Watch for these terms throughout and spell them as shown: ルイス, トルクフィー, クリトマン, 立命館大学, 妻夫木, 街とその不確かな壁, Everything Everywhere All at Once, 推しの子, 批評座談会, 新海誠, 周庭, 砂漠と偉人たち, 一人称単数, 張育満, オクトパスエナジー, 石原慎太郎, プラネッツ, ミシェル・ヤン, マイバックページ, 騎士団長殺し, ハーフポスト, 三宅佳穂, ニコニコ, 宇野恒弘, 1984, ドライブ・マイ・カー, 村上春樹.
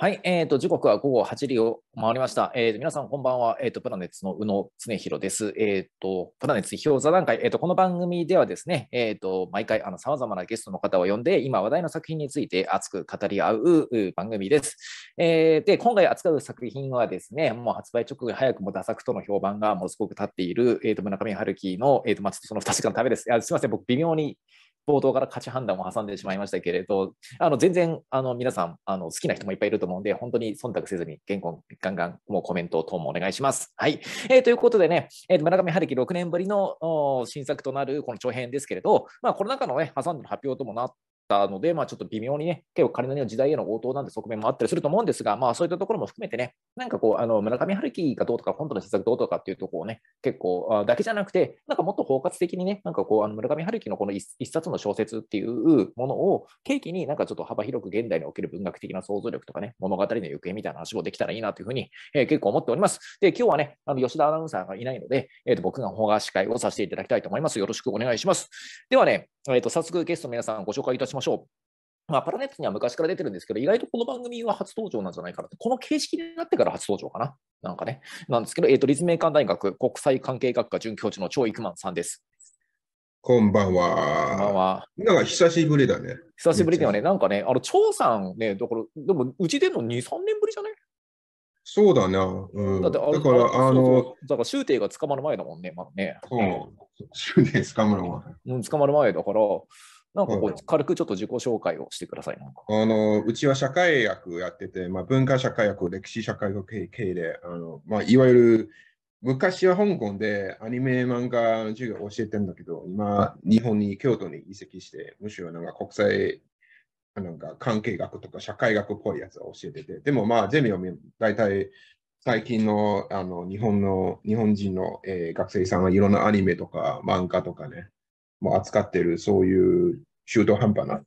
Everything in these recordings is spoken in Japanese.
はい、時刻は午後8時を回りました。皆さん、こんばんは。プラネッツの宇野恒弘です。プラネッツ批評座談会。この番組ではですね、毎回、様々なゲストの方を呼んで、今話題の作品について熱く語り合う番組です。で、今回扱う作品はですね、もう発売直後に早くもダ作との評判がもうすごく立っている、村上春樹の、まあ、ちょっとその2時間のためです。すみません、僕、微妙に。冒頭から価値判断を挟んでしまいましたけれど、全然皆さん好きな人もいっぱいいると思うんで、本当に忖度せずにガンガンもうコメント等もお願いします。はい、ということでね、村上春樹6年ぶりの新作となるこの長編ですけれど、まあ、コロナ禍の、ね、挟んでの発表ともなったので、まあ、ちょっと微妙にね、結構仮の時代への応答なんて側面もあったりすると思うんですが、まあ、そういったところも含めてね、なんかこう村上春樹がどうとか今度の新作どうとかっていうところをね、結構だけじゃなくて、なんかもっと包括的にね、なんかこう村上春樹のこの 一冊の小説っていうものを契機に、なんかちょっと幅広く現代における文学的な想像力とかね、物語の行方みたいな話もできたらいいなというふうに、結構思っております。で、今日はね、吉田アナウンサーがいないので、僕が本が司会をさせていただきたいと思います。よろしくお願いします。ではね、早速ゲストの皆さんご紹介いたしましょう。まあ、パラネットには昔から出てるんですけど、意外とこの番組は初登場なんじゃないかなと、この形式になってから初登場かな、なんかね、なんですけど、立命館大学国際関係学科准教授の張育満さんです。こんばんは。こんばんは。なんか久しぶりだね。久しぶりだよね。なんかね、張さんね、だから、でもうちでの2、3年ぶりじゃない？そうだな。うん、だってだから、だから、周庭が捕まる前だもんね、まだね。周庭捕まる前。うん、捕まる前だから。なんかこう軽くちょっと自己紹介をしてください。うちは社会学やってて、まあ、文化社会学、歴史社会学系で、まあ、いわゆる昔は香港でアニメ漫画の授業を教えてるんだけど、今、日本に京都に移籍して、むしろなんか国際なんか関係学とか社会学っぽいやつを教えてて、でもまあゼミを大体最近の、日本人の、学生さんはいろんなアニメとか漫画とかね、もう扱ってる、そういう中途半端な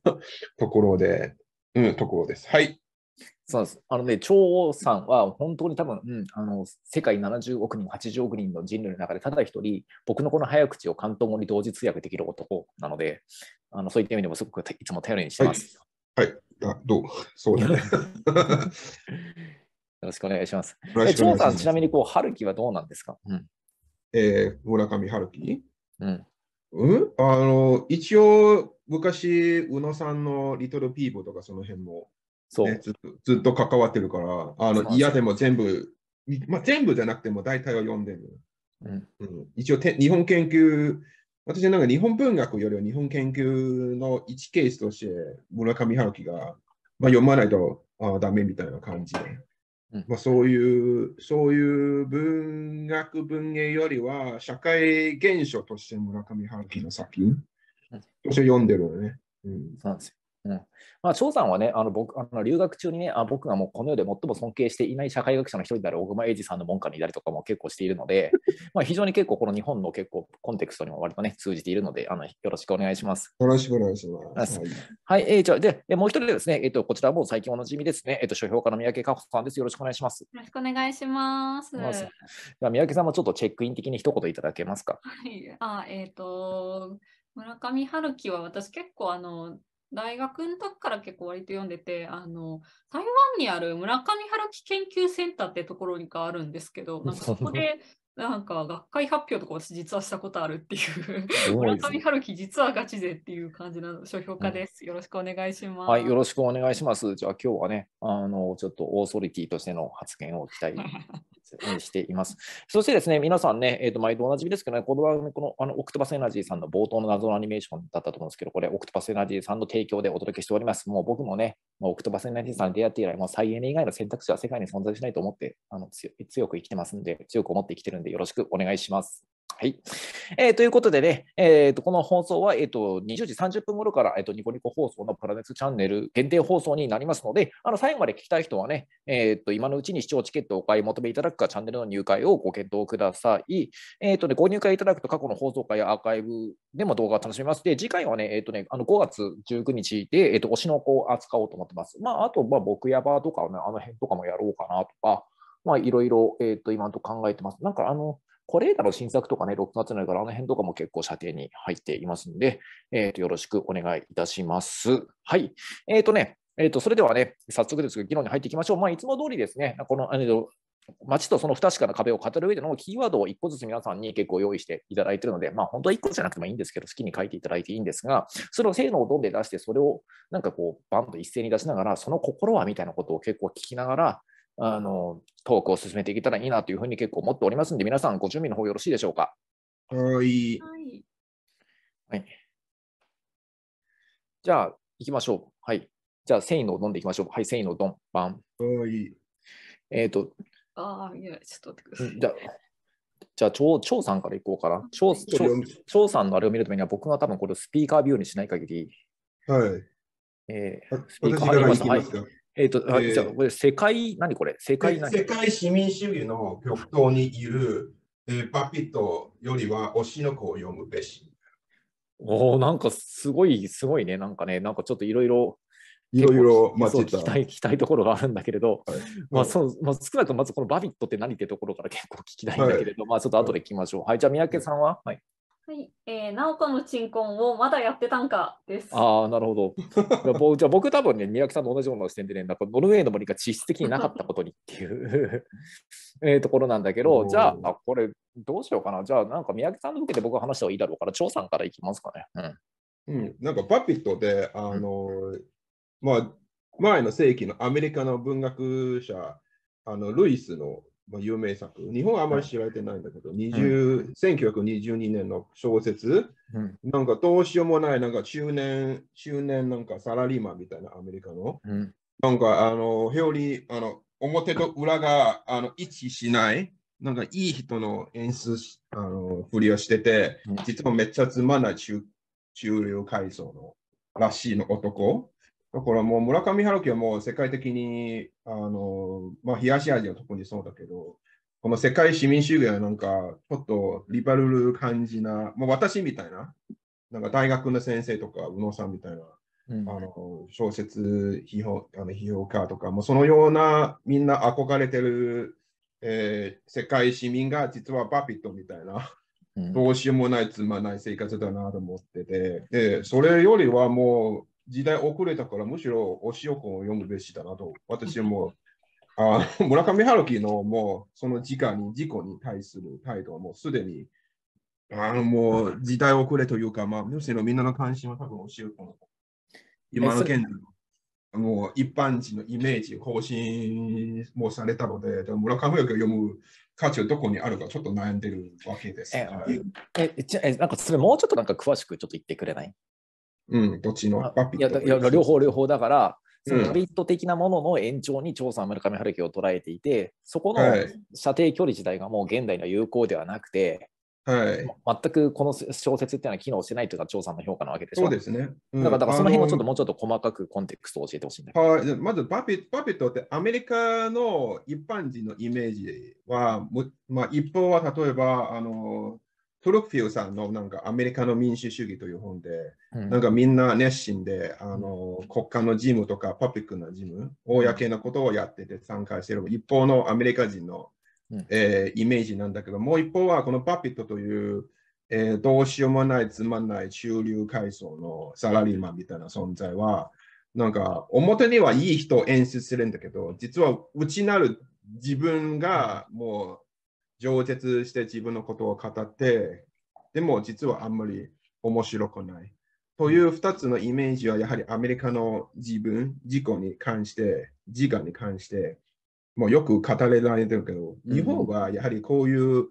ところで、うん、ところです。はい。そうです。ね、張さんは本当に多分、うん、世界70億人、80億人の人類の中でただ一人、僕のこの早口を関東語に同時通訳できる男なので、そういった意味でもすごくいつも頼りにしてます。はい。はい、どうそうだね。よろしくお願いします。張さん、ちなみにこう、春樹はどうなんですか？うん、村上春樹？うん。うん、一応、昔、宇野さんのリトルピーボとかその辺も、ね、ずっと関わってるから、嫌でも全部、まあ、全部じゃなくても大体は読んでる。うんうん、一応日本研究、私なんか日本文学よりは日本研究の一ケースとして、村上春樹が、まあ、読まないとダメみたいな感じで、うんまあ、そういう文学文芸よりは社会現象として村上春樹の作品として読んでるよね。うん、そうなんですよ。うんまあ、張さんはね、僕留学中にね、僕がもうこの世で最も尊敬していない社会学者の一人である小熊英二さんの門下にいたりとかも結構しているので、まあ非常に結構この日本の結構コンテクストにも割とね、通じているので、よろしくお願いします。よろしくお願いします。はい、じゃあで、もう一人ですね、こちらも最近おなじみですね、書評家の三宅佳穂さんです。よろしくお願いします。よろしくお願いします。三宅さんもちょっとチェックイン的に一言いただけますか。はい、村上春樹は私結構大学の時から結構割と読んでて、台湾にある村上春樹研究センターってところがあるんですけど、なんかそこでなんか学会発表とか私実はしたことあるっていう、村上春樹実はガチでっていう感じの書評家です。よろしくお願いします。はい、よろしくお願いします。じゃあ今日はね、ちょっとオーソリティとしての発言を期待しています。そしてですね、皆さんね、毎度おなじみですけどね、この番組、オクトパスエナジーさんの冒頭の謎のアニメーションだったと思うんですけど、これ、オクトパスエナジーさんの提供でお届けしております。もう僕もね、オクトパスエナジーさんに出会って以来、もう再エネ以外の選択肢は世界に存在しないと思って、強く生きてますんで、強く思って生きてるんで、よろしくお願いします。はい、ということでね、この放送は、20時30分頃から、ニコニコ放送のプラネッツチャンネル限定放送になりますので、最後まで聞きたい人はね、今のうちに視聴チケットをお買い求めいただくか、チャンネルの入会をご検討ください。ね、ご入会いただくと過去の放送回やアーカイブでも動画を楽しめます。で、次回はね、5月19日で、推しの子を扱おうと思ってます。まあ、あと、まあ、僕やばとか、ね、辺とかもやろうかなとか、まあ、いろいろ、今のと考えてます。なんか、これらの新作とかね、6月になるから、辺とかも結構射程に入っていますので、よろしくお願いいたします。はい。ね、それではね、早速ですけど、議論に入っていきましょう。いつも通りですね、この街とその不確かな壁を語る上でのキーワードを1個ずつ皆さんに結構用意していただいているので、本当は1個じゃなくてもいいんですけど、好きに書いていただいていいんですが、それをせーのをどんで出して、それをなんかこう、バンと一斉に出しながら、その心はみたいなことを結構聞きながら、トークを進めていけたらいいなというふうに結構思っておりますので、皆さんご準備の方よろしいでしょうか。はい。はい。じゃあ、いきましょう。はい。じゃあ、せーのをどんでいきましょう。はい、せーのをどん、バン。はい。いや、ちょっと待ってください。じゃあ、張さんからいこうかな。張さんのあれを見るためには、僕が多分これをスピーカービューにしない限り。はい。スピーカー入りました。はい。じゃあ、これ、何これ？世界市民主義の極東にいる、パピトよりは推しの子を読むべし。おお、なんかすごいね。なんかちょっといろいろ聞きたいところがあるんだけれど、少なくともまずこのバビットって何ってところから結構聞きたいんだけれど、ちょっと後で聞きましょう。はい、じゃあ三宅さんは？はい。ナオコの鎮魂をまだやってたんかです。ああ、なるほど。じゃあ僕多分ね、三宅さんと同じような視点でね、ノルウェーの森が実質的になかったことにっていうところなんだけど、じゃあこれどうしようかな。じゃあなんか三宅さんの受けて僕が話した方がいいだろうから、張さんからいきますかね。なんかパピットで、前の世紀のアメリカの文学者ルイスの有名作、日本はあまり知られてないんだけど、1922年の小説、なんかどうしようもない、なんか中年なんかサラリーマンみたいなアメリカの、なんか表と裏が一致しない、なんかいい人の演出ふりをしてて、実はめっちゃつまんない中流階層のらしいの男。だからもう村上春樹はもう世界的に東アジアは特にそうだけど、この世界市民主義はなんかちょっとリバルル感じな、私みたいな、なんか大学の先生とか宇野さんみたいな、小説批評家とか、もうそのようなみんな憧れてる、世界市民が実はパピットみたいな、どうしようもないつまんない生活だなと思ってて、でそれよりはもう時代遅れたから、むしろ推しを読むべしだなと、私はもう、村上春樹のもう、その事故に対する態度はもうすでに、もう時代遅れというか、むしろみんなの関心は多分推しを今の現在のもう一般人のイメージ更新もされたので、村上春樹を読む価値はどこにあるかちょっと悩んでるわけです。なんかそれもうちょっとなんか詳しくちょっと言ってくれない？どっちのパピット？両方だから、そのパピット的なものの延長に張さん、村上春樹を捉えていて、そこの射程距離自体がもう現代には有効ではなくて、全くこの小説っていうのは機能してないというのが張さんの評価なわけでしょ。そうですね。だからその辺をもうちょっと細かくコンテクストを教えてほしいんだけど。まずパピットってアメリカの一般人のイメージは、一方は例えば、トルクフィーさんのなんかアメリカの民主主義という本で、なんかみんな熱心で国家の事務とかパブリックな事務、公のことをやってて参加している一方のアメリカ人の、イメージなんだけど、もう一方はこのパピットという、どうしようもないつまんない中流階層のサラリーマンみたいな存在は、なんか表にはいい人を演出するんだけど、実は内なる自分がもう、饒舌して自分のことを語って、でも実はあんまり面白くない。という2つのイメージはやはりアメリカの自我に関して、もうよく語れられてるけど、日本はやはりこういう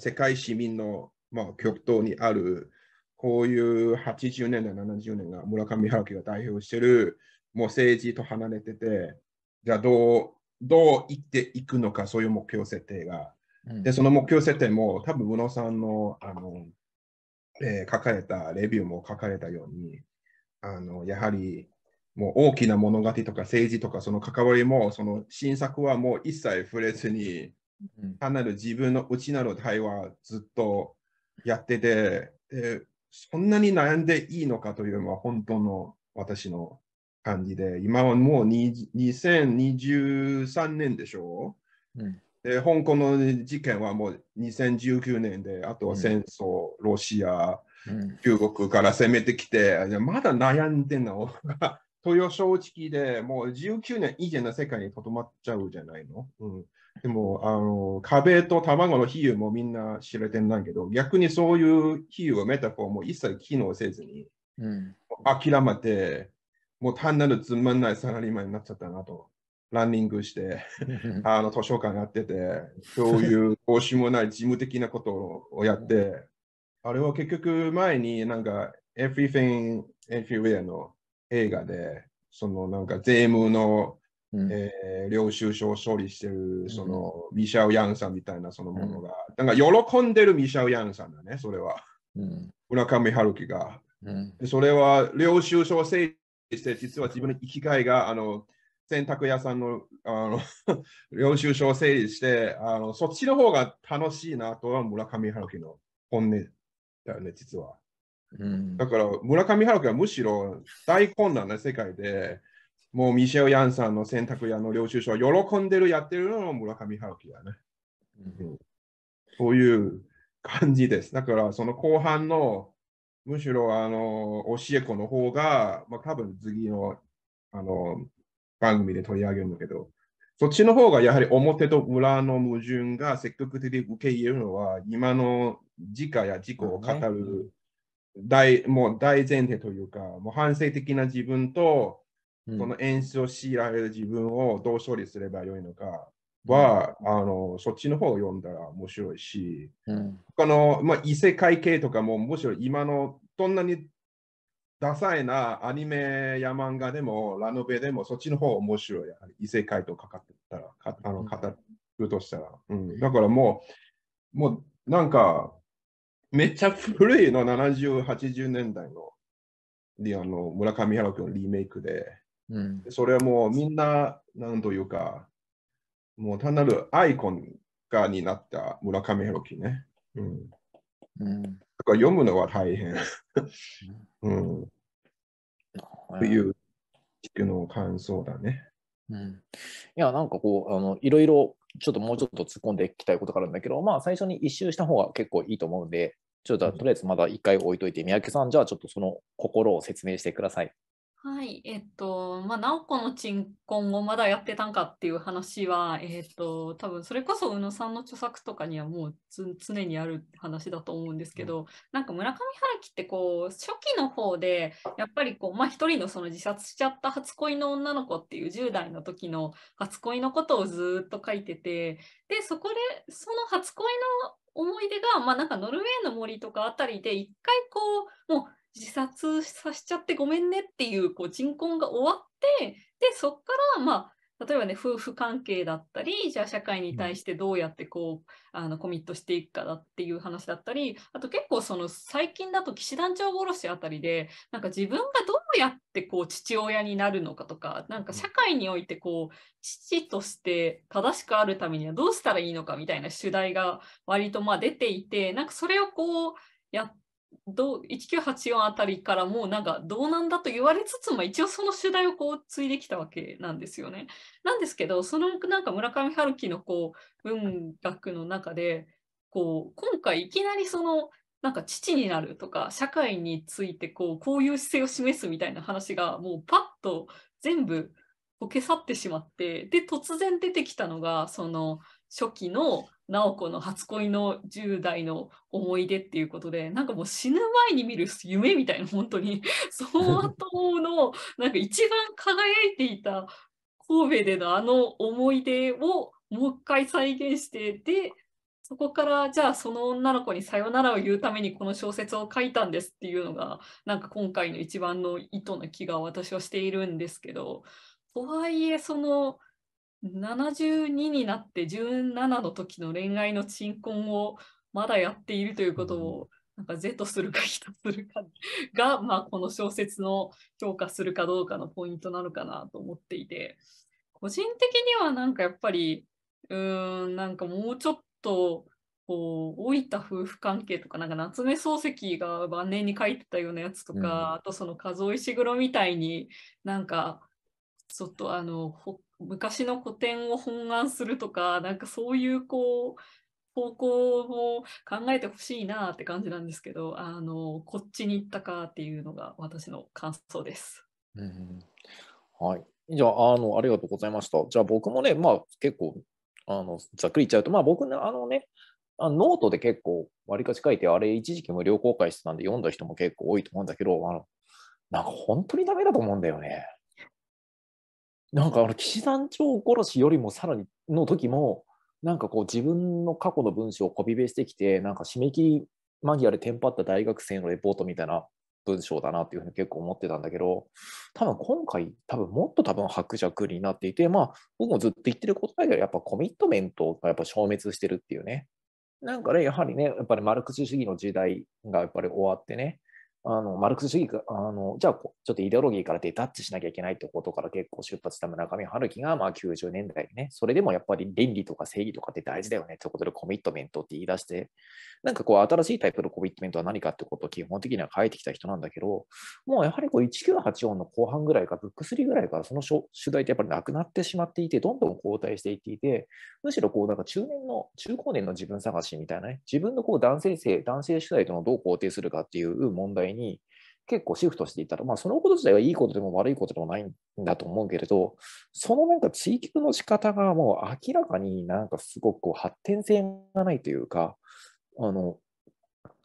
世界市民の、極東にある、こういう80年代、70年が村上春樹が代表してる、もう政治と離れてて、じゃあどう生きていくのか、そういう目標設定が。で、その目標設定も、多分宇野さんの、書かれたレビューも書かれたように、やはり、もう大きな物語とか政治とか、その関わりも、その新作はもう一切触れずに、単なる自分の内なる対話ずっとやってて、そんなに悩んでいいのかというのは、本当の私の感じで、今はもう2023年でしょう、で、香港の事件はもう2019年で、あとは戦争、ロシア、中国から攻めてきて、まだ悩んでんの豊正直でもう19年以前の世界にとどまっちゃうじゃないの、うん、でも壁と卵の比喩もみんな知れてんだけど、逆にそういう比喩はメタフォーも一切機能せずに、うん、諦めてもう単なるつまんないサラリーマンになっちゃったなと。ランニングして図書館やってて、そういうどうしようもない事務的なことをやって、あれは結局前になんか Everything Everywhere の映画で、そのなんか税務の、領収書を処理してるそのミシャオ・ヤンさんみたいなそのものが、なんか喜んでるミシャオ・ヤンさんだね、それは、村上春樹が、それは領収書を整理して、実は自分の生きがいが洗濯屋さんの領収書を整理して、そっちの方が楽しいなとは村上春樹の本音だよね、実は。うん、だから村上春樹はむしろ大混乱な世界で、もうミシェル・ヤンさんの洗濯屋の領収書を喜んでるやってるのも村上春樹だね。うんうん、そういう感じです。だからその後半のむしろ教え子の方が、まあ、多分次の番組で取り上げるんだけど、そっちの方がやはり表と裏の矛盾が積極的に受け入れるのは、今の事故や事故を語るもう大前提というか、もう反省的な自分と、その演出を強いられる自分をどう処理すればよいのかは、そっちの方を読んだら面白いし、他の、まあ、異世界系とかも、むしろ今のどんなにダサいなアニメや漫画でもラノベでも、そっちの方面白い、やはり異世界とかかってたら語るとしたら、うん、だからもうなんかめっちゃ古いの70、80年代の村上春樹のリメイクで、うん、それはもうみんななんというか、もう単なるアイコンがになった村上春樹ね。うんうん、だから読むのは大変、うん、というの感想だね。うん、いやなんかこういろいろちょっともうちょっと突っ込んでいきたいことがあるんだけど、まあ最初に一周した方が結構いいと思うんで、ちょっととりあえずまだ一回置いといて、うん、三宅さんじゃあちょっとその心を説明してください。はい、まあ直子の鎮魂をまだやってたんかっていう話は、多分それこそ宇野さんの著作とかにはもう常にある話だと思うんですけど、なんか村上春樹ってこう初期の方でやっぱりこう、まあ、一人のその自殺しちゃった初恋の女の子っていう10代の時の初恋のことをずっと書いてて、でそこでその初恋の思い出が、まあ、なんかノルウェーの森とかあたりで一回こうもう自殺させちゃってごめんねっていうこう鎮魂が終わって、でそこからまあ例えばね夫婦関係だったり、じゃあ社会に対してどうやってこうコミットしていくかだっていう話だったり、あと結構その最近だと騎士団長殺しあたりで、なんか自分がどうやってこう父親になるのかとか、なんか社会においてこう父として正しくあるためにはどうしたらいいのかみたいな主題が割とまあ出ていて、なんかそれをこうやって1984あたりからもうなんかどうなんだと言われつつも、一応その主題をこう継いできたわけなんですよね。なんですけど、そのなんか村上春樹のこう文学の中でこう今回いきなりそのなんか父になるとか社会についてこういう姿勢を示すみたいな話がもうパッと全部こう消さってしまって、で突然出てきたのがその初期の直子の初恋の10代の思い出っていうことで、なんかもう死ぬ前に見る夢みたいな、本当に相当のなんか一番輝いていた神戸でのあの思い出をもう一回再現して、でそこからじゃあその女の子にさよならを言うためにこの小説を書いたんですっていうのがなんか今回の一番の意図な気が私はしているんですけど、とはいえその72になって17の時の恋愛の鎮魂をまだやっているということをなんか是とするか非とするかが、まあ、この小説の評価するかどうかのポイントなのかなと思っていて、個人的にはなんかやっぱりなんかもうちょっとこう老いた夫婦関係とか、なんか夏目漱石が晩年に書いてたようなやつとか、あとそのカズオイシグロみたいになんかちょっと昔の古典を翻案するとか、なんかそういうこう方向を考えてほしいなって感じなんですけど、こっちに行ったかっていうのが私の感想です。うん、はい。じゃあ、ありがとうございました。じゃあ、僕もね、まあ、結構、ざっくり言っちゃうと、まあ、僕ね、ノートで結構、わりかし書いて、あれ、一時期無料公開してたんで、読んだ人も結構多いと思うんだけど、なんか本当にダメだと思うんだよね。なんか、騎士団長殺しよりもさらにの時も、なんかこう、自分の過去の文章をコピペしてきて、なんか締め切り間際でテンパった大学生のレポートみたいな文章だなっていうふうに結構思ってたんだけど、今回もっと薄弱になっていて、まあ僕もずっと言ってることだけど、やっぱコミットメントがやっぱ消滅してるっていうね。なんかね、やはりね、やっぱりマルクス主義の時代がやっぱり終わってね、マルクス主義がじゃあちょっとイデオロギーからデタッチしなきゃいけないってことから結構出発した村上春樹が、まあ90年代にね、それでもやっぱり倫理とか正義とかって大事だよねってことでコミットメントって言い出して、なんかこう新しいタイプのコミットメントは何かってことを基本的には書いてきた人なんだけど、もうやはりこう1984の後半ぐらいかブック3ぐらいからその主題ってやっぱりなくなってしまっていて、どんどん後退していっていて、むしろこうなんか中高年の自分探しみたいなね、自分のこう男性主体とのどう肯定するかっていう問題に結構シフトしていたら、まあ、そのこと自体はいいことでも悪いことでもないんだと思うけれど、そのなんか追求の仕方がもう明らかになんかすごくこう発展性がないというか、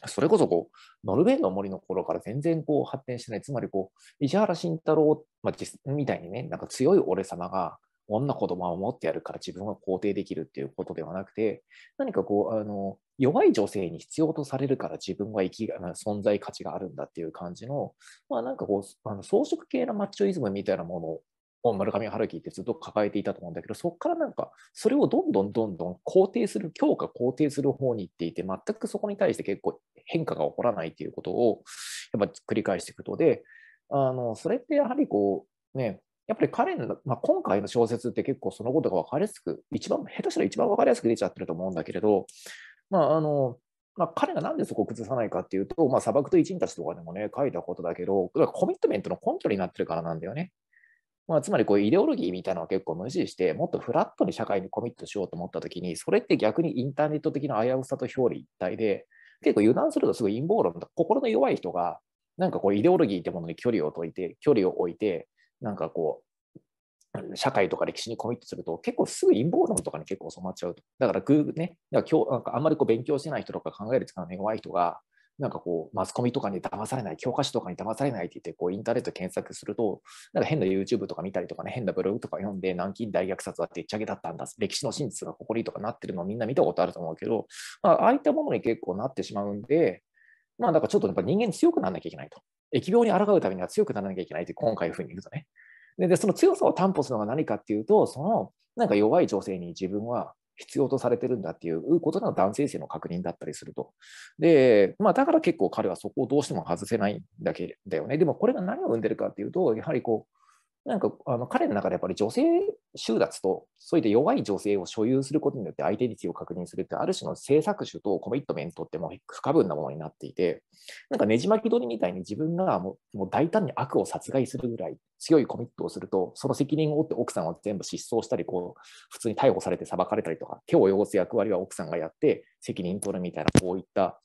それこそこうノルウェーの森の頃から全然こう発展してない、つまりこう石原慎太郎みたいにね、なんか強い俺様が女子供は守ってやるから自分は肯定できるっていうことではなくて、何かこう弱い女性に必要とされるから自分は存在価値があるんだっていう感じの、まあなんかこう装飾系のマッチョイズムみたいなものを村上春樹ってずっと抱えていたと思うんだけど、そこからなんかそれをどんどん強化肯定する方に行っていて、全くそこに対して結構変化が起こらないっていうことをやっぱ繰り返していくことで、それってやはりこうね、やっぱり彼の、まあ、今回の小説って結構そのことが分かりやすく、下手したら一番分かりやすく出ちゃってると思うんだけれど、まあ彼がなんでそこを崩さないかっていうと、まあ、砂漠と偉人たちとかでもね、書いたことだけど、コミットメントの根拠になってるからなんだよね。まあ、つまりこうイデオロギーみたいなのを結構無視して、もっとフラットに社会にコミットしようと思ったときに、それって逆にインターネット的な危うさと表裏一体で、結構油断するとすぐ陰謀論だ、心の弱い人が、なんかこうイデオロギーってものに距離を置いて、なんかこう社会とか歴史にコミットすると結構すぐ陰謀論とかに結構染まっちゃうと。だからあんまりこう勉強してない人とか考える力の弱い人がなんかこうマスコミとかに騙されない、教科書とかに騙されないって言ってこうインターネット検索すると、なんか変な YouTube とか見たりとかね、変なブログとか読んで、南京大虐殺はでっち上げだったんだ、歴史の真実がここにとかなってるのをみんな見たことあると思うけど、まあああいったものに結構なってしまうんで、まあだからちょっとやっぱ人間強くならなきゃいけないと。疫病に抗うためには強くならなきゃいけないって今回風に言うとね。で、その強さを担保するのが何かっていうと、そのなんか弱い女性に自分は必要とされてるんだっていうことの男性性の確認だったりすると。で、まあだから結構彼はそこをどうしても外せないんだけだよね。でもこれが何を生んでるかっていうと、やはりこう、なんか彼の中でやっぱり女性収奪と、そういった弱い女性を所有することによってアイデンティティを確認するって、ある種の性搾取とコミットメントってもう不可分なものになっていて、なんかねじ巻き鳥みたいに自分がもう大胆に悪を殺害するぐらい強いコミットをすると、その責任を負って奥さんは全部失踪したり、こう普通に逮捕されて裁かれたりとか、手を汚す役割は奥さんがやって責任取るみたいな、こういった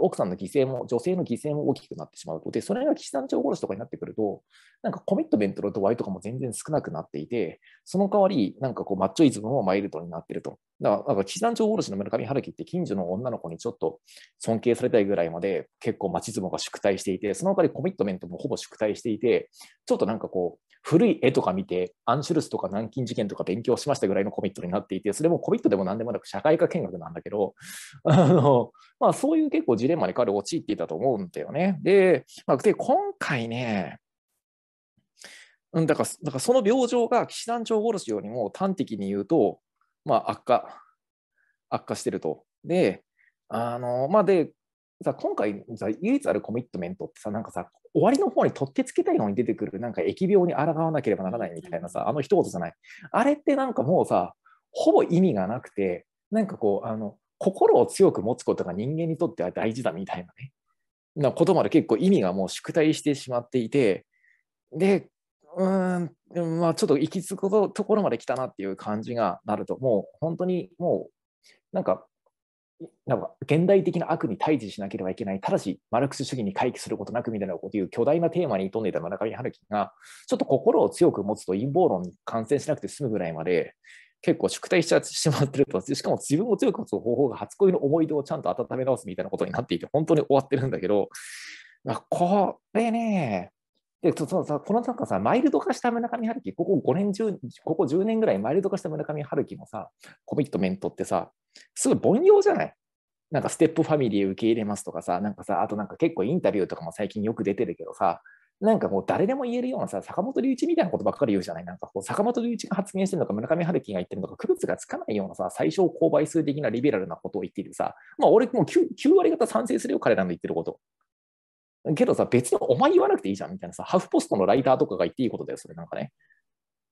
奥さんの犠牲も、女性の犠牲も大きくなってしまうと。で、それが騎士団長殺しとかになってくると、なんかコミットメントの度合いとかも全然少なくなっていて、その代わりなんかこうマッチョイズムもマイルドになってると。だから騎士団長殺しの村上春樹って近所の女の子にちょっと尊敬されたいぐらいまで結構マチズムが縮退していて、その代わりコミットメントもほぼ縮退していて、ちょっとなんかこう古い絵とか見てアンシュルスとか南京事件とか勉強しましたぐらいのコミットになっていて、それもコミットでも何でもなく社会科見学なんだけど、まあそういう結構ジレンマに彼陥っていたと思うんだよね。で、まあ、で今回ね、だからその病状が騎士団長殺しよりも端的に言うと、まあ、悪化してると。で、まあ、でさ、今回さ、唯一あるコミットメントってさ、なんかさ、終わりの方に取ってつけたように出てくる、なんか疫病に抗わなければならないみたいなさ、一言じゃない。あれってなんかもうさ、ほぼ意味がなくて、なんかこう、心を強く持つことが人間にとっては大事だみたいなね、なことまで結構意味がもう縮退してしまっていて、で、まあちょっと行き着くところまで来たなっていう感じがなると、もう本当にもうなんかなんか現代的な悪に対峙しなければいけない、ただしマルクス主義に回帰することなくみたいなこという巨大なテーマに挑んでいた村上春樹が、ちょっと心を強く持つと陰謀論に感染しなくて済むぐらいまで結構縮退してしまってると、しかも自分を強く持つ方法が初恋の思い出をちゃんと温め直すみたいなことになっていて、本当に終わってるんだけど、これね、でそのさ、このなんかさ、マイルド化した村上春樹、ここ10年ぐらいマイルド化した村上春樹のさ、コミットメントってさ、すごい凡庸じゃない？なんかステップファミリー受け入れますとかさ、なんかさ、あとなんか結構インタビューとかも最近よく出てるけどさ、なんかもう誰でも言えるようなさ、坂本龍一みたいなことばっかり言うじゃない。なんかこう坂本龍一が発言してるのか村上春樹が言ってるのか区別がつかないようなさ、最小公倍数的なリベラルなことを言っているさ、まあ俺もう 9割方賛成するよ、彼らの言ってること。けどさ、別にお前言わなくていいじゃんみたいなさ、ハーフポストのライターとかが言っていいことだよ、それなんかね。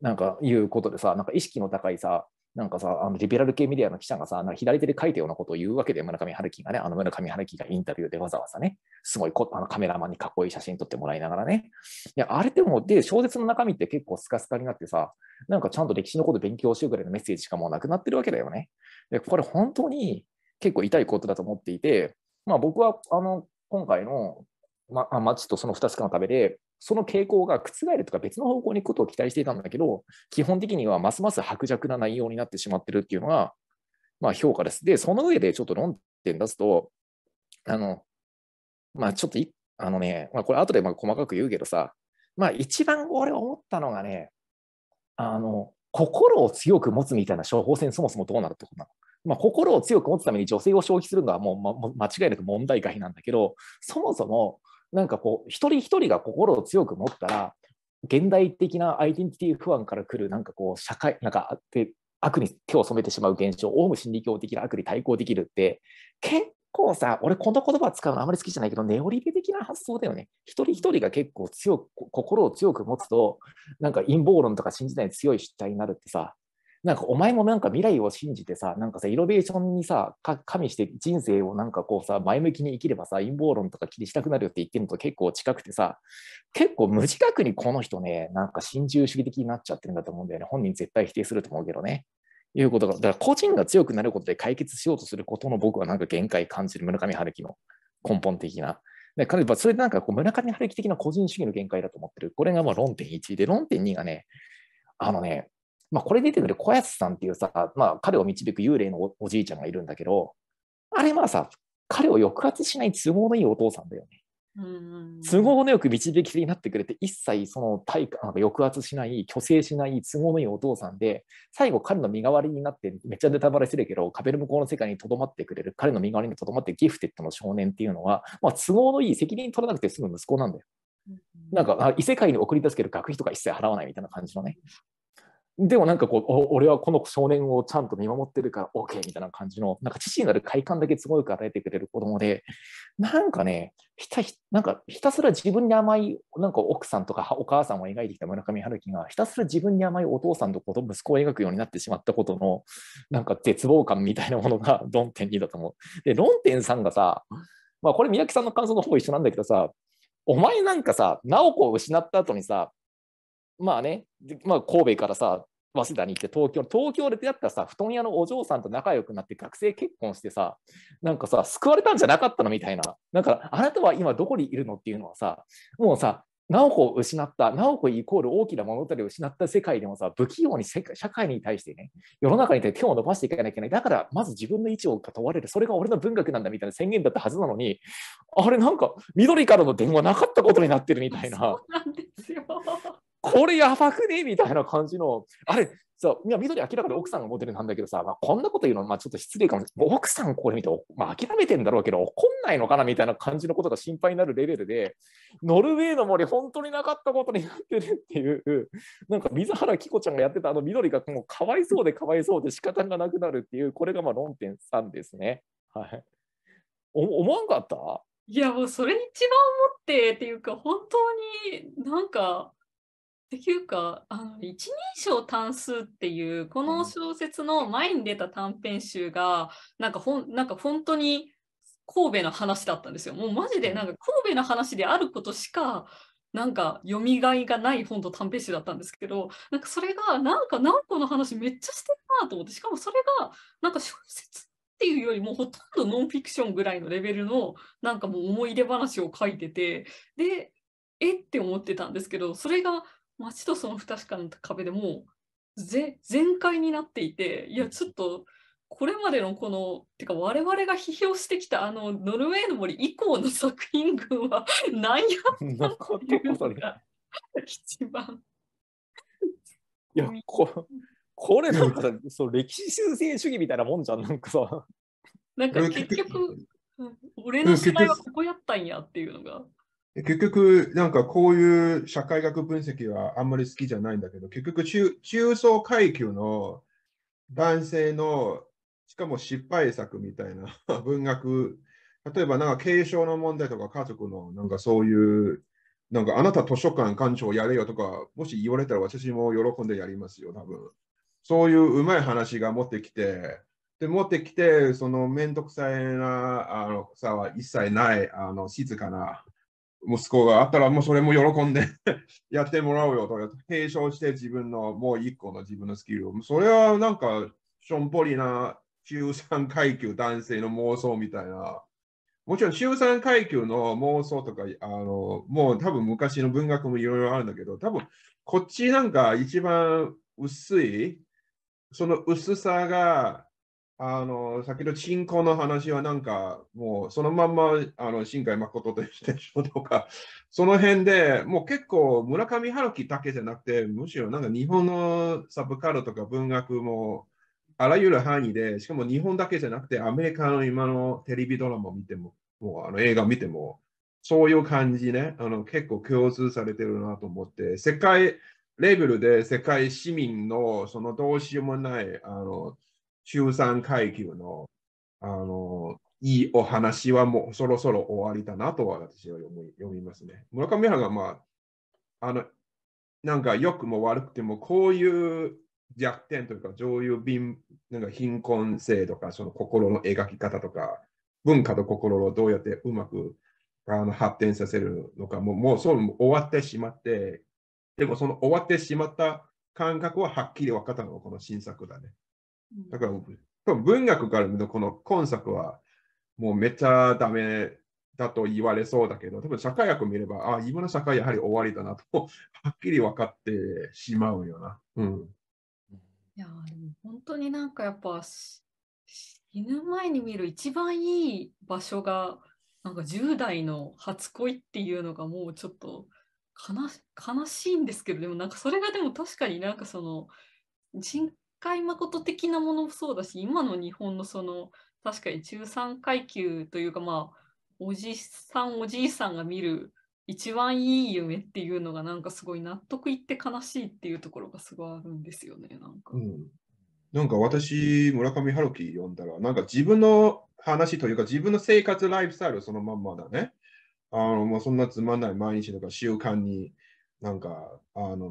なんかいうことでさ、なんか意識の高いさ、なんかさ、リベラル系メディアの記者がさ、なんか左手で書いたようなことを言うわけで、村上春樹がね、村上春樹がインタビューでわざわざね、すごいカメラマンにかっこいい写真撮ってもらいながらね。いや、あれでも、で、小説の中身って結構スカスカになってさ、なんかちゃんと歴史のこと勉強しようぐらいのメッセージしかもうなくなってるわけだよね。で、これ本当に結構痛いことだと思っていて、まあ僕は、今回の、街とその2つの壁で、その傾向が覆るとか別の方向に行くことを期待していたんだけど、基本的にはますます薄弱な内容になってしまってるっていうのが、まあ、評価です。で、その上でちょっと論点出すと、ちょっとね、これ後で細かく言うけどさ、一番俺思ったのがね、心を強く持つみたいな処方箋そもそもどうなるってことなの。心を強く持つために女性を消費するのはもう間違いなく問題外なんだけど、そもそもなんかこう一人一人が心を強く持ったら、現代的なアイデンティティ不安から来るなんかこう社会なんかで悪に手を染めてしまう現象、オウム真理教的な悪に対抗できるって、結構さ、俺この言葉使うのあまり好きじゃないけど、ネオリベ的な発想だよね。一人一人が結構心を強く持つと、なんか陰謀論とか信じない強い主体になるってさ、なんかお前もなんか未来を信じてさ、なんかさ、イノベーションにさ、加味して人生をなんかこうさ、前向きに生きればさ、陰謀論とか気にしたくなるよって言ってるのと結構近くてさ、結構無自覚にこの人ね、なんか新自由主義的になっちゃってるんだと思うんだよね。本人絶対否定すると思うけどね。いうことが、だから個人が強くなることで解決しようとすることの僕はなんか限界感じる、村上春樹の根本的な。で、彼はそれでなんかこう村上春樹的な個人主義の限界だと思ってる。これがまあ論点1で、論点2がね、これ出てくる小安さんっていうさ、彼を導く幽霊の おじいちゃんがいるんだけど、あれはさ、彼を抑圧しない都合のいいお父さんだよね。都合のよく導きになってくれて、一切その抑圧しない、虚勢しない都合のいいお父さんで、最後彼の身代わりになって、めっちゃネタバレするけど、壁の向こうの世界にとどまってくれる、彼の身代わりにとどまってギフテッドの少年っていうのは、都合のいい、責任取らなくて済む息子なんだよ。なんか異世界に送り出すけど学費とか一切払わないみたいな感じのね。でもなんかこう、俺はこの少年をちゃんと見守ってるから OK みたいな感じの、なんか父になる快感だけすごく与えてくれる子供で、なんかね、ひたすら自分に甘い、なんか奥さんとかお母さんを描いてきた村上春樹が、ひたすら自分に甘いお父さんと息子を描くようになってしまったことの、なんか絶望感みたいなものが論点2だと思う。で、論点3がさ、これ宮城さんの感想の方一緒なんだけどさ、お前なんかさ、直子を失った後にさ、神戸からさ、早稲田に行って東京で出会ったさ、布団屋のお嬢さんと仲良くなって学生結婚してさ、なんかさ、救われたんじゃなかったのみたいな。だからあなたは今どこにいるのっていうのはさ、もうさ、直子を失った、直子イコール大きな物語を失った世界でもさ、不器用に社会に対してね、世の中に手を伸ばしていかなきゃいけない。だから、まず自分の位置を問われる。それが俺の文学なんだみたいな宣言だったはずなのに、あれなんか、緑からの電話なかったことになってるみたいな。そうなんですよ。これやばくねみたいな感じの、あれさ、緑明らかに奥さんがモデルなんだけどさ、こんなこと言うのはちょっと失礼かもしれない。奥さんこれ見て、諦めてんだろうけど、怒んないのかなみたいな感じのことが心配になるレベルで、ノルウェーの森本当になかったことになってるっていう、なんか水原希子ちゃんがやってた緑がもうかわいそうでかわいそうで仕方がなくなるっていう、これが論点3ですね。はい。思わんかった？いや、もうそれ一番思ってっていうか、本当になんか、っていうか一人称単数っていうこの小説の前に出た短編集がなんか本当に神戸の話だったんですよ。もうマジでなんか神戸の話であることしかなんか読みがいがない本と短編集だったんですけど、なんかそれがなんか直子の話めっちゃしてるなと思って、しかもそれがなんか小説っていうよりもほとんどノンフィクションぐらいのレベルのなんかもう思い出話を書いてて、でえって思ってたんですけど、それが街とその不確かな壁でもう全開になっていて、いやちょっとこれまでのこのてか我々が批評してきたあのノルウェーの森以降の作品群は何やったのかっていうのが一番いやこれなんかさそう歴史修正主義みたいなもんじゃん、なんかさなんか結局俺の世代はここやったんやっていうのが結局なんかこういう社会学分析はあんまり好きじゃないんだけど、結局中層階級の男性のしかも失敗作みたいな文学、例えばなんか継承の問題とか家族のなんかそういうなんかあなた図書館館長やれよとかもし言われたら私も喜んでやりますよ多分。そういううまい話が持ってきてその面倒くさいなさは一切ない静かな息子があったらもうそれも喜んでやってもらうよと継承して自分のもう一個の自分のスキルを、それはなんかしょんぼりな中産階級男性の妄想みたいな、もちろん中産階級の妄想とかもう多分昔の文学もいろいろあるんだけど、多分こっちなんか一番薄い、その薄さが先ほど信仰の話はなんかもうそのまんま新海誠としてしょとかその辺でもう結構村上春樹だけじゃなくて、むしろなんか日本のサブカルとか文学もあらゆる範囲で、しかも日本だけじゃなくてアメリカの今のテレビドラマ見ても、もう映画見てもそういう感じね、結構共通されてるなと思って、世界レベルで世界市民のそのどうしようもない中産階級のいいお話はもうそろそろ終わりだなとは私は読みますね。村上春がまあなんか良くも悪くてもこういう弱点というか上流貧なんか貧困性とかその心の描き方とか文化と心をどうやってうまく発展させるのかもうそう終わってしまって、でもその終わってしまった感覚ははっきり分かったのがこの新作だね。だから文学から見るとこの今作はもうめっちゃダメだと言われそうだけど、多分社会学見れば今の社会やはり終わりだなとはっきり分かってしまうよな、うん、いやでも本当になんかやっぱ死ぬ前に見る一番いい場所がなんか10代の初恋っていうのがもうちょっと悲しいんですけど、でもなんかそれがでも確かになんかその新海誠的なものもそうだし、今の日本のその確かに中産階級というかまあおじいさんが見る一番いい夢っていうのがなんかすごい納得いって悲しいっていうところがすごいあるんですよね、なんか、うん、なんか私村上春樹読んだらなんか自分の話というか自分の生活ライフスタイルそのまんまだね。もうそんなつまんない毎日とか習慣になんか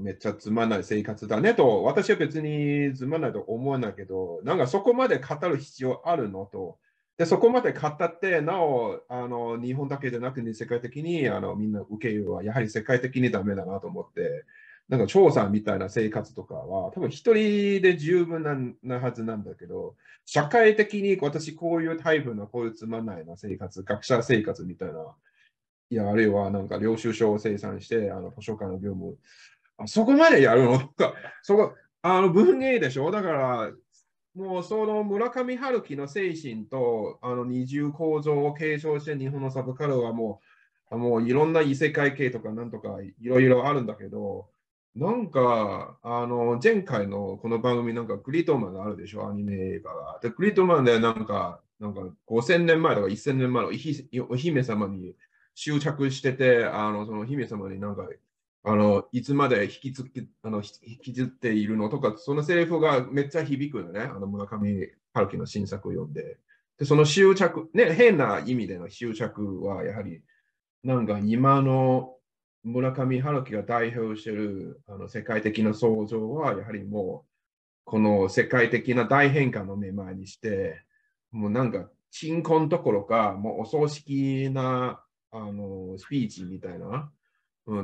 めっちゃつまんない生活だねと私は別につまんないと思わないけど、なんかそこまで語る必要あるのと、でそこまで語ってなお日本だけじゃなくて世界的にみんな受け入れはやはり世界的にダメだなと思って、なんか調査みたいな生活とかは多分一人で十分 なはずなんだけど、社会的に私こういうタイプのこういうつまんないな生活学者生活みたいな、いやあるいはなんか領収書を生産して図書館の業務そこまでやるのとか、そこ文芸でしょ、だからもうその村上春樹の精神と二重構造を継承して日本のサブカルはもういろんな異世界系とかなんとかいろいろあるんだけど、なんか前回のこの番組なんかクリトマンがあるでしょ、アニメ映画が。でクリトマンでなんか5000年前とか1000年前のお姫様に執着してて、その姫様になんか、いつまで引きずっているのとか、そのセリフがめっちゃ響くのね、村上春樹の新作を読んで。で、その執着、ね、変な意味での執着は、やはり、なんか今の村上春樹が代表している世界的な創造は、やはりもう、この世界的な大変化の目前にして、もうなんか、鎮魂どころか、もうお葬式な、スピーチみたいな、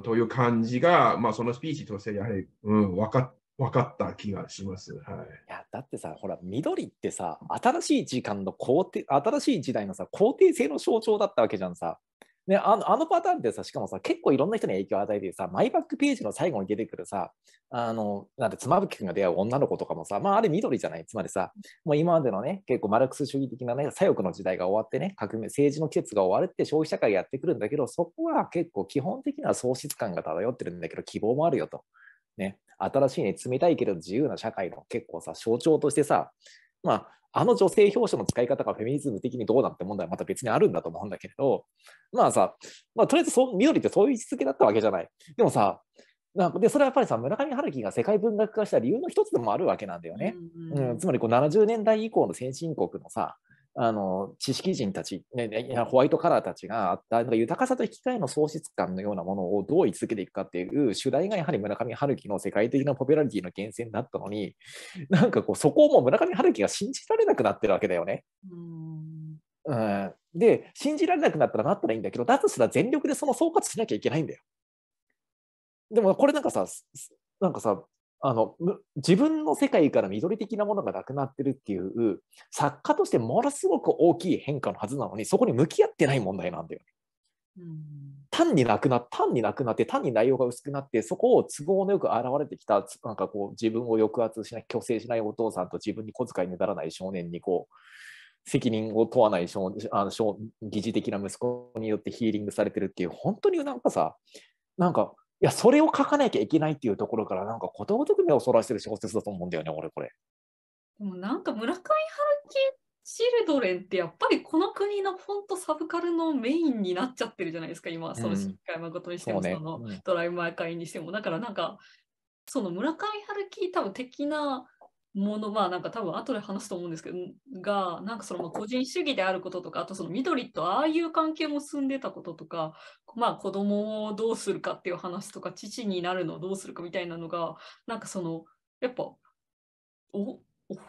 という感じが、まあ、そのスピーチとしてやはり、分かっ分かった気がします。はい。いやだってさ、ほら緑ってさ、新しい時間の肯定、新しい時代のさ肯定性の象徴だったわけじゃんさ。ね、あのパターンってさ、しかもさ結構いろんな人に影響を与えてるさ、マイバックページの最後に出てくるさ、なんて妻夫木君が出会う女の子とかもさ、まああれ緑じゃない、つまりさ、もう今までのね結構マルクス主義的なね左翼の時代が終わってね、革命政治の季節が終わるって消費社会やってくるんだけど、そこは結構基本的な喪失感が漂ってるんだけど、希望もあるよとね、新しいね冷たいけど自由な社会の結構さ象徴としてさ、まああの女性表紙の使い方がフェミニズム的にどうなんて問題はまた別にあるんだと思うんだけれど、まあさ、まあ、とりあえず緑ってそういう位置づけだったわけじゃない。でもさ、なんかでそれはやっぱりさ、村上春樹が世界文学化した理由の一つでもあるわけなんだよね。うん、つまりこう70年代以降の先進国のさ、知識人たち、ね、ホワイトカラーたちがあったなんか豊かさと引き換えの喪失感のようなものをどう位置づけていくかっていう主題がやはり村上春樹の世界的なポピュラリティの源泉だったのに、なんかこうそこをもう村上春樹が信じられなくなってるわけだよね。うん、で信じられなくなったらなったらいいんだけど、だとしたら全力でその総括しなきゃいけないんだよ。でもこれなんかさ自分の世界から緑的なものがなくなってるっていう作家としてものすごく大きい変化のはずなのに、そこに向き合ってない問題なんだよね。うん、単になくなって単に内容が薄くなって、そこを都合のよく現れてきた、なんかこう自分を抑圧しない虚勢しないお父さんと自分に小遣いにならない少年にこう責任を問わない疑似的な息子によってヒーリングされてるっていう、本当になんかさ、なんかいやそれを書かなきゃいけないっていうところから、なんかことごとく目をそらしてる小説だと思うんだよね、俺これ。でもなんか村上春樹チルドレンってやっぱりこの国のほんとサブカルのメインになっちゃってるじゃないですか今、その新海誠にしても、うん、そのドライブ・マイ・カーにしても、だからなんかその村上春樹多分的なものはなんか多分後で話すと思うんですけどが、なんかその個人主義であることとか、あとその緑とああいう関係も進んでたこととか、まあ子供をどうするかっていう話とか、父になるのをどうするかみたいなのが、なんかそのやっぱ老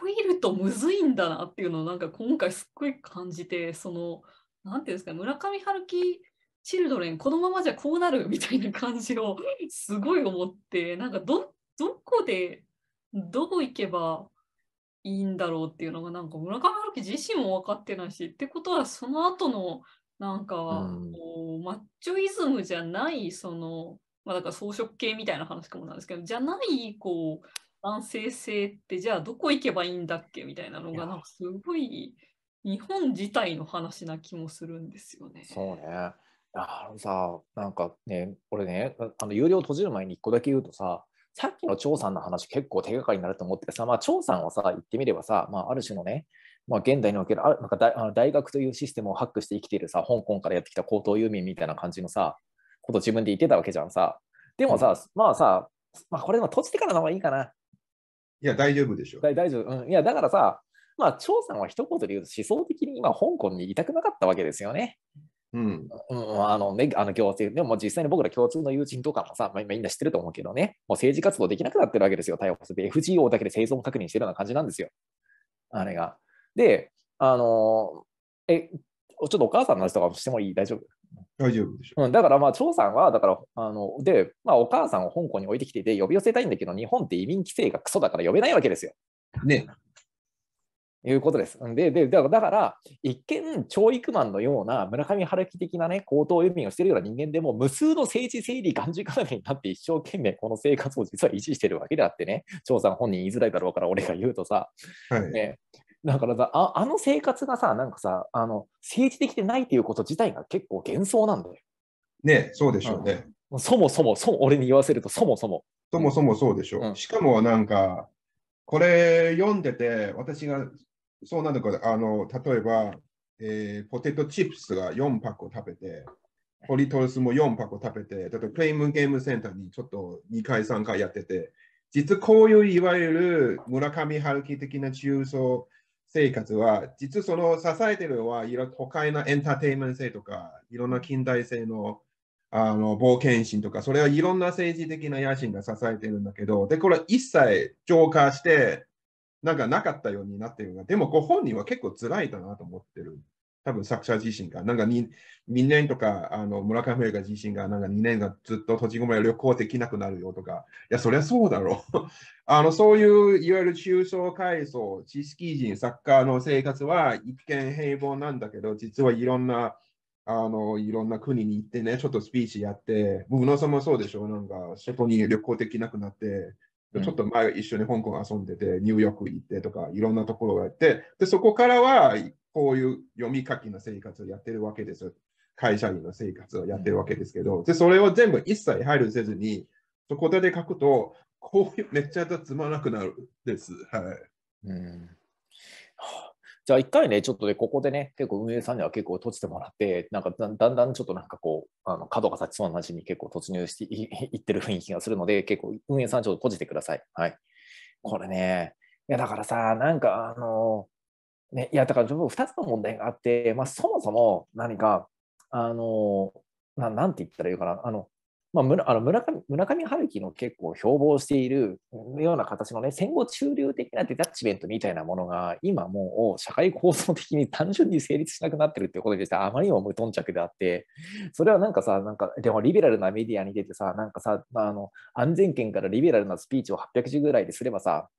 いるとむずいんだなっていうのをなんか今回すっごい感じて、そのなんていうんですか、村上春樹チルドレンこのままじゃこうなるみたいな感じをすごい思って、なんかどこでどこ行けばいいんだろうっていうのが、なんか村上春樹自身も分かってないし、ってことはその後のなんか、うん、マッチョイズムじゃないその、まあ、だから草食系みたいな話かもなんですけどじゃないこう男性性ってじゃあどこ行けばいいんだっけみたいなのが、なんかすごい日本自体の話な気もするんですよね。そうね。あのさ、なんかね、俺ね、有料閉じる前に1個だけ言うとさ、さっきの張さんの話結構手がかりになると思ってさ、まあ、張さんはさ言ってみればさ、まあ、ある種のね、まあ、現代におけるなんか大学というシステムをハックして生きているさ、香港からやってきた高等遊民みたいな感じのさこと自分で言ってたわけじゃんさ。でもさ、まあさ、まあ、これでも閉じてからの方がいいかな。いや大丈夫でしょ。大丈夫、うん、いやだからさ、まあ、張さんは一言で言うと思想的に今香港にいたくなかったわけですよね。うんうん、行政でも実際に僕ら共通の友人とかもさ、まあ、みんな知ってると思うけどね、もう政治活動できなくなってるわけですよ、逮捕して FGO だけで生存確認してるような感じなんですよ、あれが。で、ちょっとお母さんの話とかしてもいい？大丈夫でしょ。うん、だからまあ張さんはだからで、まあ、お母さんを香港に置いてきてて呼び寄せたいんだけど、日本って移民規制がクソだから呼べないわけですよ。ね。いうことです。でだから一見教育マンのような村上春樹的なね高等遊民をしているような人間でも無数の政治整理がんじがらめになって一生懸命この生活を実は維持してるわけであってね、張さん本人言いづらいだろうから俺が言うとさ、はいね、だからさ あの生活がさ、なんかさ政治的でないということ自体が結構幻想なんだよ。ね、そうでしょうね。うん、そもそも俺に言わせるとそもそもそうでしょう。うん、しかもなんかこれ読んでて私がそうなのか、例えば、ポテトチップスが4箱食べて、ポリトルスも4箱食べて、だとクレイムゲームセンターにちょっと2回3回やってて、実こういういわゆる村上春樹的な中層生活は、実その支えてるのはいろいろ都会のエンターテインメント性とか、いろんな近代性の冒険心とか、それはいろんな政治的な野心が支えてるんだけど、でこれ一切浄化してなんかなかったようになってるが、でもご本人は結構辛いだなと思ってる多分作者自身が、なんか 2年とか、村上が自身が、なんか2年がずっと閉じ込め旅行できなくなるよとか、いや、そりゃそうだろう。そういう、いわゆる中層階層、知識人、作家の生活は一見平凡なんだけど、実はいろんな、いろんな国に行ってね、ちょっとスピーチやって、僕のさんもそうでしょ、なんか、外に旅行できなくなって、ちょっと前一緒に香港遊んでて、ニューヨーク行ってとか、いろんなところがあって、で、そこからは、こういう読み書きの生活をやってるわけですよ。会社員の生活をやってるわけですけど、で、それを全部一切配慮せずに、そこで書くと、こういう、めっちゃつまらなくなるです。はい。うん。じゃあ一回ね、ちょっとね、ここでね、結構運営さんには結構閉じてもらって、なんかだんだんちょっとなんかこう、角が立ちそうな話に結構突入していってる雰囲気がするので、結構運営さんちょっと閉じてください。はい。これね、いやだからさ、なんかね、いやだから2つの問題があって、まあ、そもそも何か、なんて言ったらいいかな、まあ、村上春樹の結構標榜しているような形のね、戦後中流的なデタッチメントみたいなものが今もう社会構造的に単純に成立しなくなってるってことでした。あまりにも無頓着であって、それはなんかさ、なんかでもリベラルなメディアに出てさ、なんかさ、安全圏からリベラルなスピーチを800字ぐらいですればさ、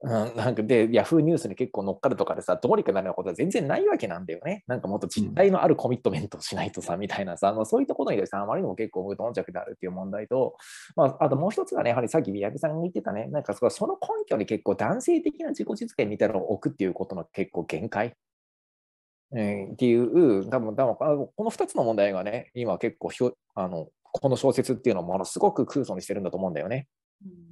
なんかでヤフーニュースに結構乗っかるとかでさ、どうにかなるようなことは全然ないわけなんだよね。なんかもっと実態のあるコミットメントをしないとさ、みたいなさ、そういったことに対してあまりにも結構無頓着であるっていう問題と、まあ、あともう一つがね、やはりさっき宮城さんが言ってたね、なんかその根拠に結構男性的な自己実現みたいなのを置くっていうことの結構限界、っていう多分この2つの問題がね、今結構この小説っていうのをものすごく空想にしてるんだと思うんだよね。うん